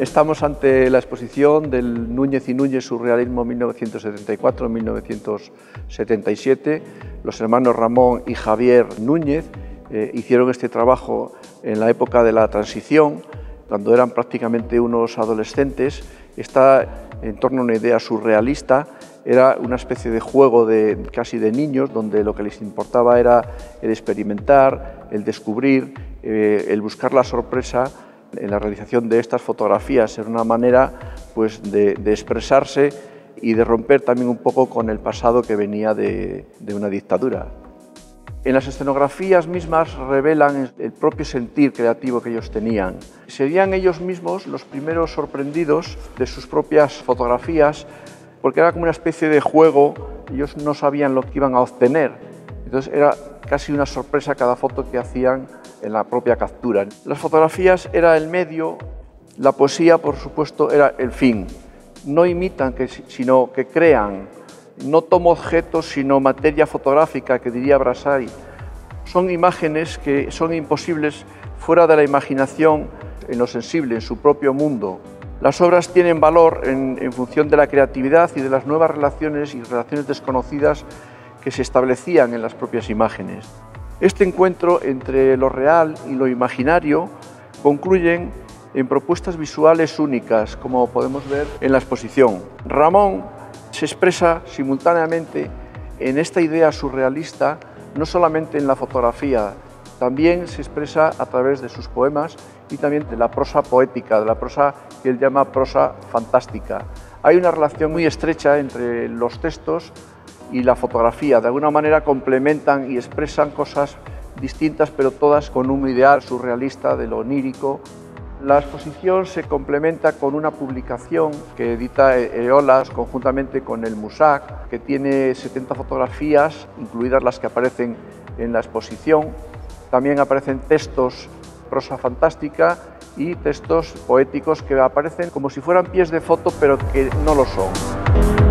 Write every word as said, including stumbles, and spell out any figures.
Estamos ante la exposición del Núñez y Núñez, surrealismo mil novecientos setenta y cuatro a mil novecientos setenta y siete. Los hermanos Ramón y Javier Núñez eh, hicieron este trabajo en la época de la transición, cuando eran prácticamente unos adolescentes. Está en torno a una idea surrealista, era una especie de juego de, casi de niños, donde lo que les importaba era el experimentar, el descubrir, eh, el buscar la sorpresa. En la realización de estas fotografías era una manera, pues, de, de expresarse y de romper también un poco con el pasado que venía de, de una dictadura. En las escenografías mismas revelan el propio sentir creativo que ellos tenían. Serían ellos mismos los primeros sorprendidos de sus propias fotografías, porque era como una especie de juego, ellos no sabían lo que iban a obtener. Entonces era casi una sorpresa cada foto que hacían en la propia captura. Las fotografías era el medio, la poesía, por supuesto, era el fin. No imitan, sino que crean. No tomo objetos, sino materia fotográfica, que diría Brassaï. Son imágenes que son imposibles fuera de la imaginación, en lo sensible, en su propio mundo. Las obras tienen valor en, en función de la creatividad y de las nuevas relaciones y relaciones desconocidas que se establecían en las propias imágenes. Este encuentro entre lo real y lo imaginario concluyen en propuestas visuales únicas, como podemos ver en la exposición. Ramón se expresa simultáneamente en esta idea surrealista, no solamente en la fotografía, también se expresa a través de sus poemas y también de la prosa poética, de la prosa que él llama prosa fantástica. Hay una relación muy estrecha entre los textos y la fotografía, de alguna manera complementan y expresan cosas distintas, pero todas con un ideal surrealista de lo onírico. La exposición se complementa con una publicación que edita Eolas conjuntamente con el Musac, que tiene setenta fotografías, incluidas las que aparecen en la exposición. También aparecen textos, prosa fantástica y textos poéticos que aparecen como si fueran pies de foto, pero que no lo son.